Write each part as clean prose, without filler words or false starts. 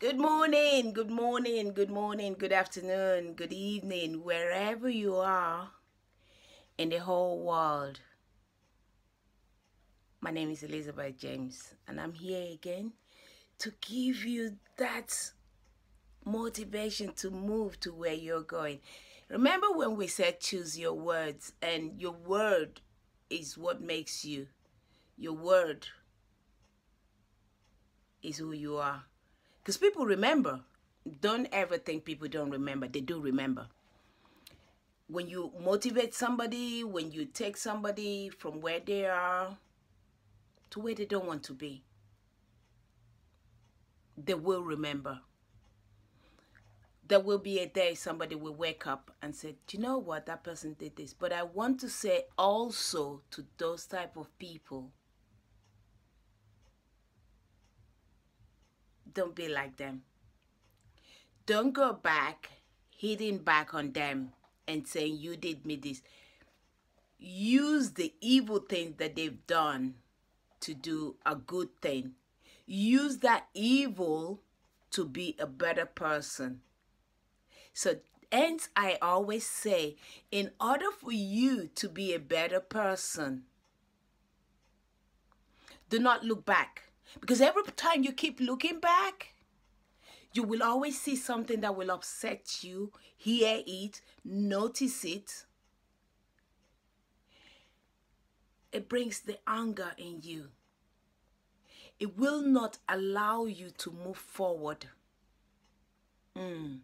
Good morning, good morning, good morning, good afternoon, good evening, wherever you are in the whole world. My name is Elizabeth James, and I'm here again to give you that motivation to move to where you're going. Remember when we said choose your words, and your word is what makes you. Your word is who you are. Because people remember. Don't ever think people don't remember. They do remember. When you motivate somebody, when you take somebody from where they are to where they don't want to be, they will remember. There will be a day somebody will wake up and say, do you know what, that person did this. But I want to say also to those type of people, don't be like them. Don't go back, hitting back on them and saying, you did me this. Use the evil thing that they've done to do a good thing. Use that evil to be a better person. So, hence, I always say, in order for you to be a better person, do not look back. Because every time you keep looking back, you will always see something that will upset you, hear it, notice it. It brings the anger in you. It will not allow you to move forward. And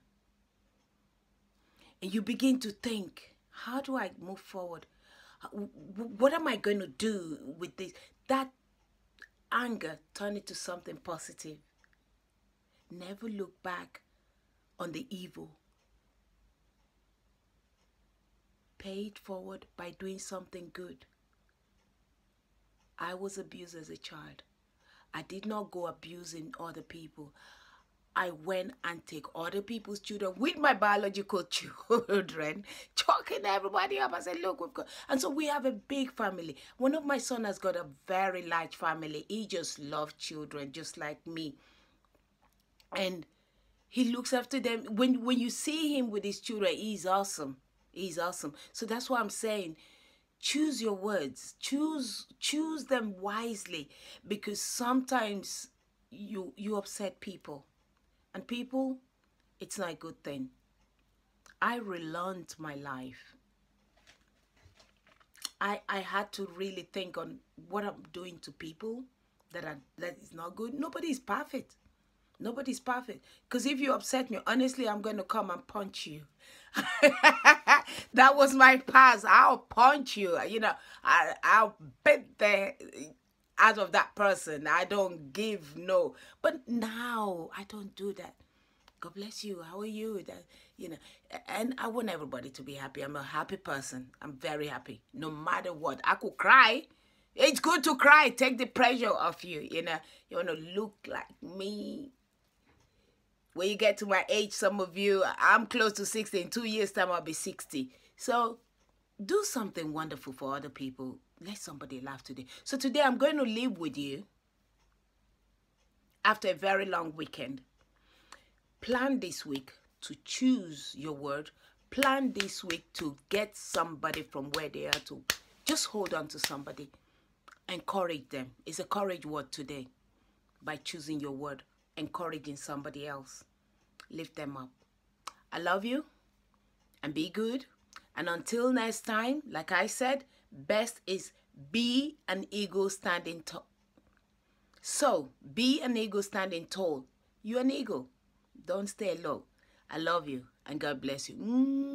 you begin to think, how do I move forward? What am I going to do with this? That anger, turn it to something positive. Never look back on the evil. Pay it forward by doing something good. I was abused as a child. I did not go abusing other people. I went and take other people's children with my biological children, choking everybody up. I said, look, we've got... And so we have a big family. One of my sons has got a very large family. He just loves children, just like me. And he looks after them. When you see him with his children, he's awesome. He's awesome. So that's why I'm saying, choose your words. Choose them wisely, because sometimes you upset people. And people, it's not a good thing. I relearned my life. I had to really think on what I'm doing to people that is not good. Nobody's perfect. Nobody's perfect. Because if you upset me, honestly, I'm going to come and punch you. That was my past. I'll punch you. You know, I'll beat the... out of that person. I don't give no. But now I don't do that. God bless you. How are you? That, you know, and I want everybody to be happy. I'm a happy person. I'm very happy. No matter what. I could cry. It's good to cry. Take the pressure off you. You know, you want to look like me. When you get to my age, some of you, I'm close to 60. In 2 years' time, I'll be 60. So do something wonderful for other people. Let somebody laugh today. So today I'm going to live with you after a very long weekend. Plan this week to choose your word. Plan this week to get somebody from where they are to. Just hold on to somebody. Encourage them. It's a courage word today. By choosing your word, encouraging somebody else. Lift them up. I love you and be good. And until next time, like I said, best is be an eagle standing tall. So, be an eagle standing tall. You're an eagle. Don't stay low. I love you and God bless you.